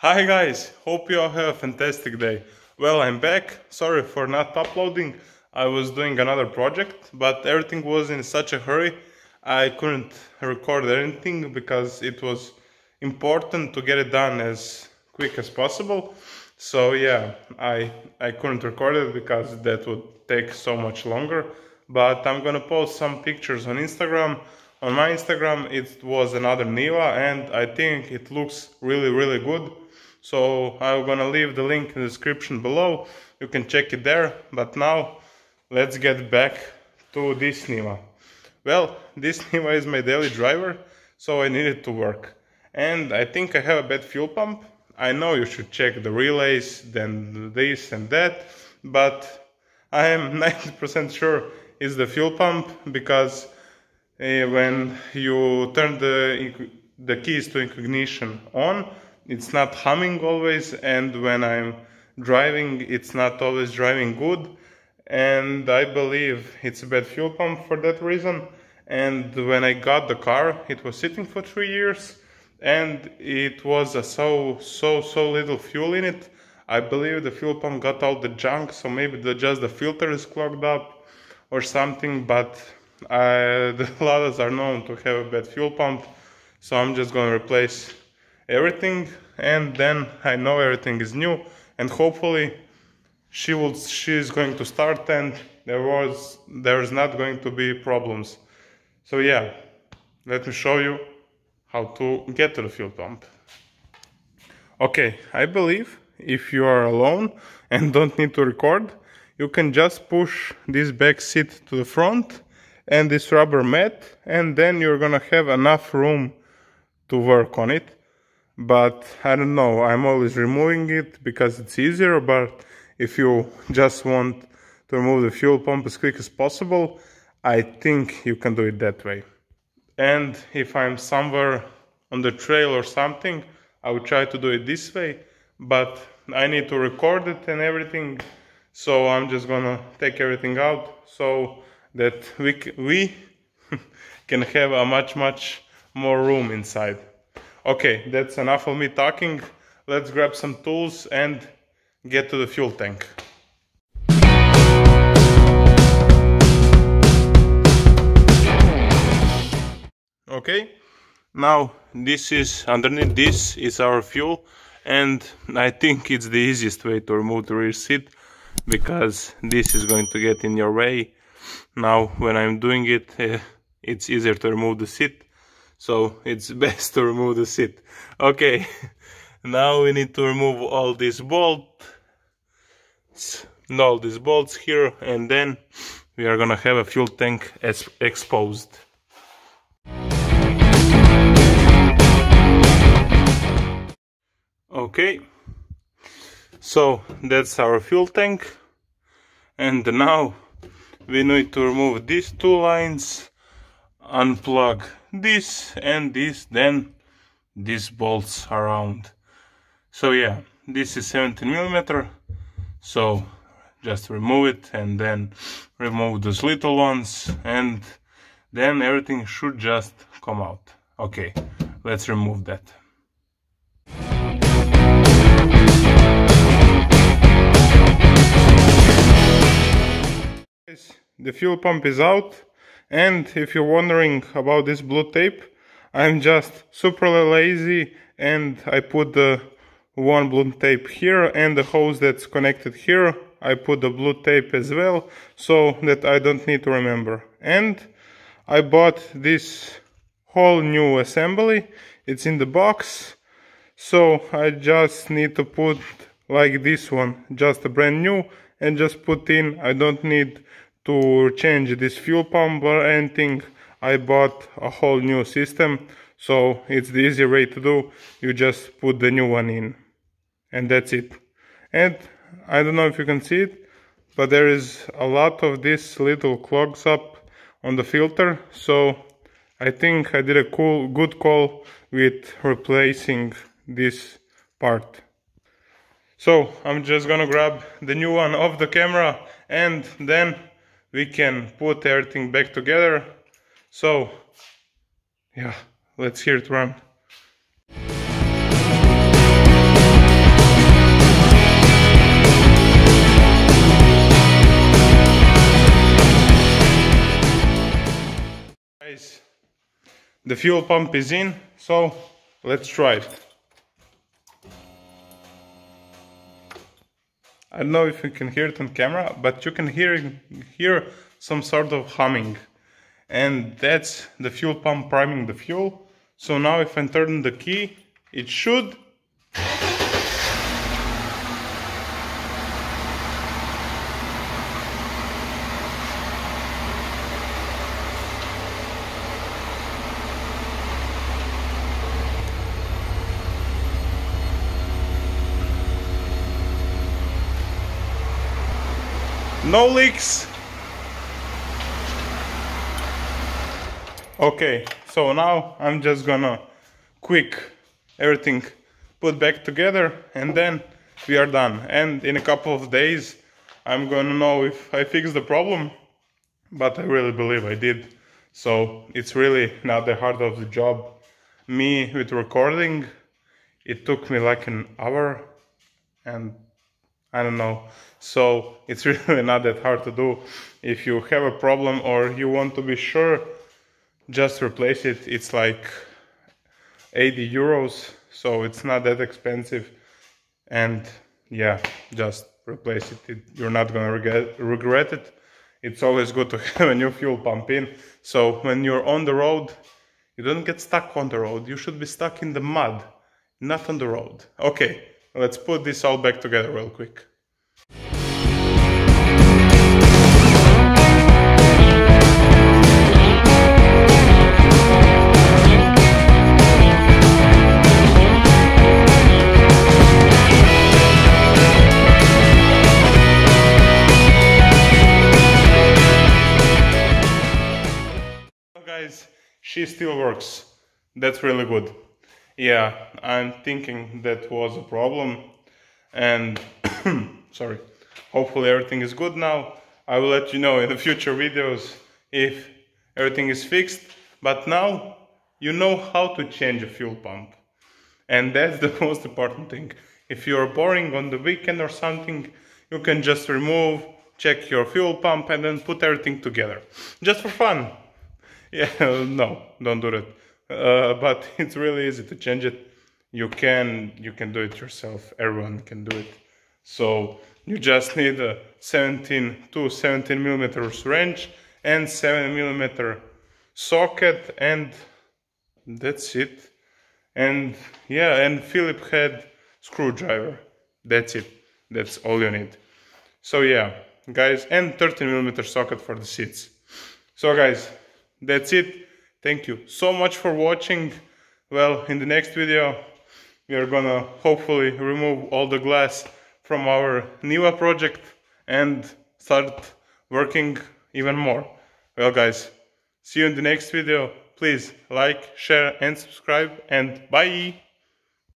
Hi guys, hope you all have a fantastic day. Well, I'm back. Sorry for not uploading. I was doing another project, but everything was in such a hurry. I couldn't record anything because it was important to get it done as quick as possible. So yeah, I couldn't record it because that would take so much longer. But I'm gonna post some pictures on Instagram. On my Instagram it was another Niva and I think it looks really good. So I'm gonna leave the link in the description below, you can check it there. But now let's get back to this Niva. Well, this Niva is my daily driver, so I needed to work. And I think I have a bad fuel pump. I know you should check the relays, then this and that, but I am 90% sure it's the fuel pump, because when you turn the keys to ignition on, it's not humming always, and when I'm driving it's not always driving good, and I believe it's a bad fuel pump for that reason. And when I got the car it was sitting for 3 years and it was a so little fuel in it. I believe the fuel pump got all the junk, so maybe just the filter is clogged up or something, but the Ladas are known to have a bad fuel pump, so I'm just gonna replace everything, and then I know everything is new, and hopefully she is going to start and there's not going to be problems. So yeah, let me show you how to get to the fuel pump. Okay, I believe if you are alone and don't need to record, you can just push this back seat to the front and this rubber mat, and then you're gonna have enough room to work on it. But I don't know, I'm always removing it because it's easier, but if you just want to remove the fuel pump as quick as possible, I think you can do it that way. And if I'm somewhere on the trail or something, I would try to do it this way, but I need to record it and everything, so I'm just gonna take everything out so that we can have a much more room inside. Okay, that's enough of me talking. Let's grab some tools and get to the fuel tank. Okay, now this is underneath, this is our fuel, and I think it's the easiest way to remove the rear seat, because this is going to get in your way. Now when I'm doing it, it's easier to remove the seat, so it's best to remove the seat. Okay, now we need to remove all these bolts, here, and then we are gonna have a fuel tank as exposed. Okay, so that's our fuel tank, and now we need to remove these two lines, unplug this and this, then these bolts around. So yeah, this is 17mm, so just remove it and then remove those little ones, and then everything should just come out. Okay, let's remove that. The fuel pump is out, and if you're wondering about this blue tape, I'm just super lazy and I put the one blue tape here, and the hose that's connected here, I put the blue tape as well, so that I don't need to remember. And I bought this whole new assembly, it's in the box, so I just need to put like this one, just a brand new, and just put in. I don't need to change this fuel pump or anything. I bought a whole new system, so it's the easy way to do. You just put the new one in, and that's it. And I don't know if you can see it, but there is a lot of these little clogs up on the filter, so I think I did a good call with replacing this part. So I'm just gonna grab the new one off the camera, and then we can put everything back together. So yeah, let's hear it run. The fuel pump is in, so let's try it. I don't know if you can hear it on camera, but you can hear some sort of humming. And that's the fuel pump priming the fuel. So now if I turn the key, it should... No leaks. Okay, so now I'm just gonna quick everything put back together and then we are done. And in a couple of days I'm gonna know if I fixed the problem, but I really believe I did. So it's really not the heart of the job. Me with recording, it took me like an hour and I don't know, so it's really not that hard to do. If you have a problem or you want to be sure, just replace it. It's like 80 euros, so it's not that expensive. And yeah, just replace it. You're not gonna regret it. It's always good to have a new fuel pump in, so when you're on the road you don't get stuck on the road. You should be stuck in the mud, not on the road. Okay, let's put this all back together real quick. So guys, she still works. That's really good. Yeah, I'm thinking that was a problem, and sorry, hopefully everything is good now. I will let you know in the future videos if everything is fixed, but now you know how to change a fuel pump, and that's the most important thing. If you're boring on the weekend or something, you can just remove, check your fuel pump and then put everything together, just for fun. Yeah, no, don't do that. But it's really easy to change it. You can do it yourself. Everyone can do it. So you just need a 17 mm wrench and 7 mm socket, and that's it. And yeah, and Philip had screwdriver. That's it. That's all you need. So yeah, guys, and 13 mm socket for the seats. So guys, that's it. Thank you so much for watching. Well, in the next video we are gonna hopefully remove all the glass from our Niva project and start working even more. Well guys, see you in the next video. Please like, share and subscribe, and bye!